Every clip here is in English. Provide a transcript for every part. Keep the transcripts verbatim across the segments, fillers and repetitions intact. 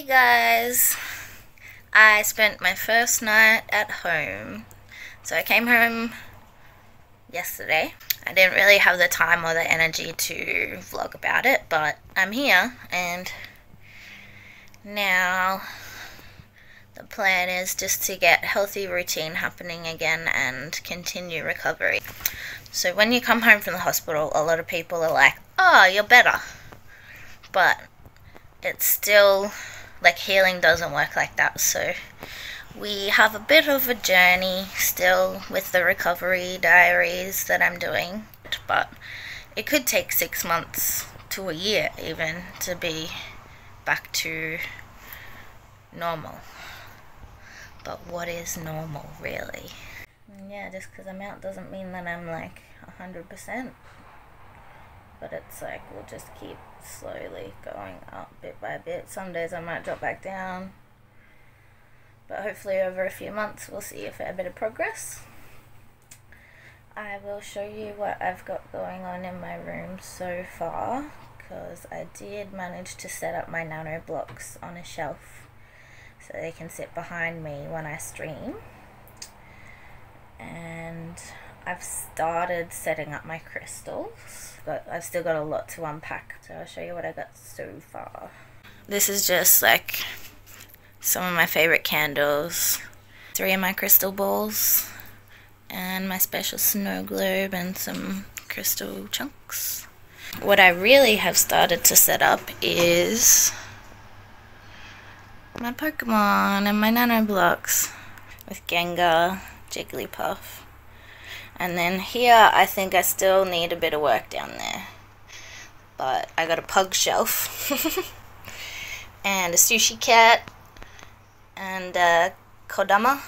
Hey guys, I spent my first night at home. So I came home yesterday. I didn't really have the time or the energy to vlog about it, but I'm here and now the plan is just to get healthy routine happening again and continue recovery. So when you come home from the hospital, a lot of people are like, oh, you're better. But it's still, like, healing doesn't work like that, so we have a bit of a journey still with the recovery diaries that I'm doing, but it could take six months to a year even to be back to normal. But what is normal, really? Yeah, just because I'm out doesn't mean that I'm like one hundred percent. But it's like, we'll just keep slowly going up bit by bit. Some days I might drop back down. But hopefully over a few months we'll see a fair bit of progress. I will show you what I've got going on in my room so far, because I did manage to set up my nano blocks on a shelf so they can sit behind me when I stream. And I've started setting up my crystals, but I've still got a lot to unpack, so I'll show you what I got so far. This is just like some of my favorite candles, three of my crystal balls, and my special snow globe and some crystal chunks. What I really have started to set up is my Pokemon and my nano blocks with Gengar, Jigglypuff. And then here, I think I still need a bit of work down there. But I got a pug shelf. And a sushi cat. And a kodama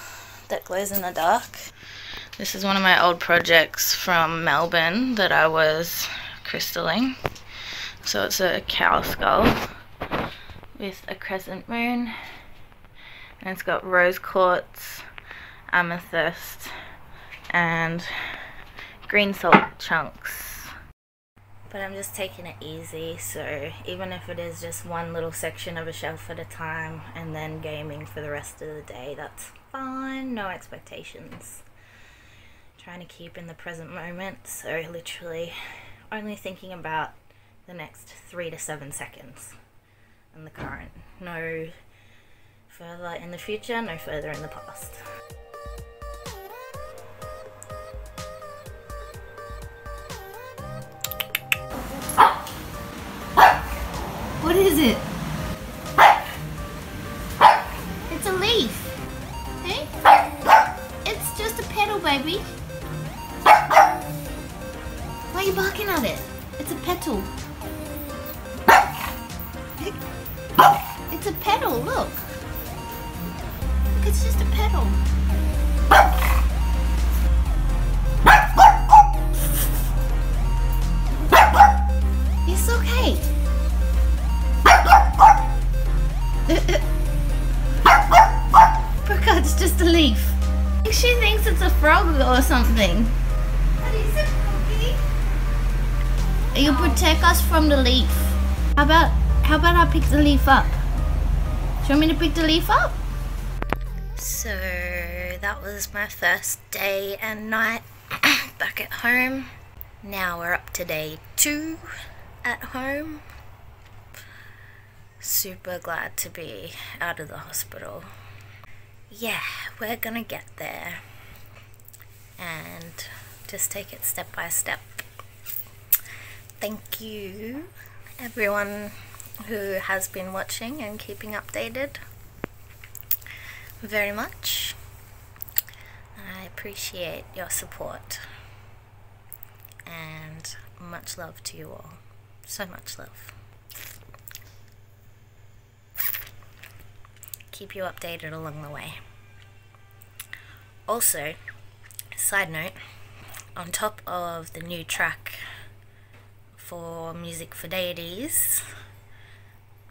that glows in the dark. This is one of my old projects from Melbourne that I was crystalling. So it's a cow skull with a crescent moon. And it's got rose quartz, amethyst, and green salt chunks. But I'm just taking it easy, so even if it is just one little section of a shelf at a time and then gaming for the rest of the day, that's fine. No expectations. I'm trying to keep in the present moment, so literally only thinking about the next three to seven seconds and the current. No further in the future, no further in the past. What is it? It's a leaf. Hey? It's just a petal, baby. Why are you barking at it? It's a petal. It's a petal, look. Look, it's just a petal. It's okay. Brooke, it's just a leaf. I think she thinks it's a frog or something. What is it, Cookie? It'll protect us from the leaf. How about how about I pick the leaf up? Do you want me to pick the leaf up? So that was my first day and night back at home. Now we're up to day two at home. Super glad to be out of the hospital. Yeah, we're gonna get there and just take it step by step. Thank you everyone who has been watching and keeping updated very much. I appreciate your support and much love to you all. So much love. Keep you updated along the way. Also, side note, on top of the new track for Music for Deities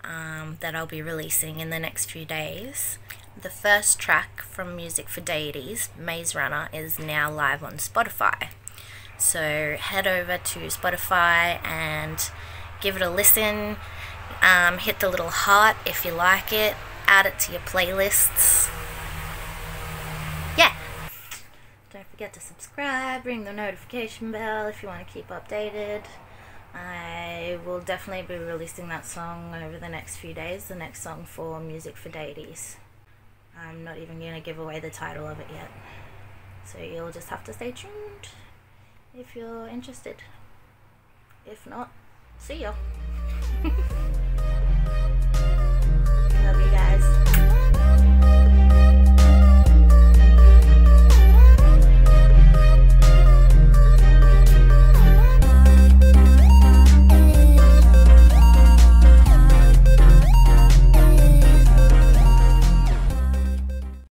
um, that I'll be releasing in the next few days, the first track from Music for Deities, Maze Runner, is now live on Spotify. So head over to Spotify and give it a listen. Um, hit the little heart if you like it. Add it to your playlists. Yeah. Don't forget to subscribe. Ring the notification bell if you want to keep updated. I will definitely be releasing that song over the next few days. The next song for Music for Deities. I'm not even going to give away the title of it yet. So you'll just have to stay tuned if you're interested. If not, see ya. Love you guys.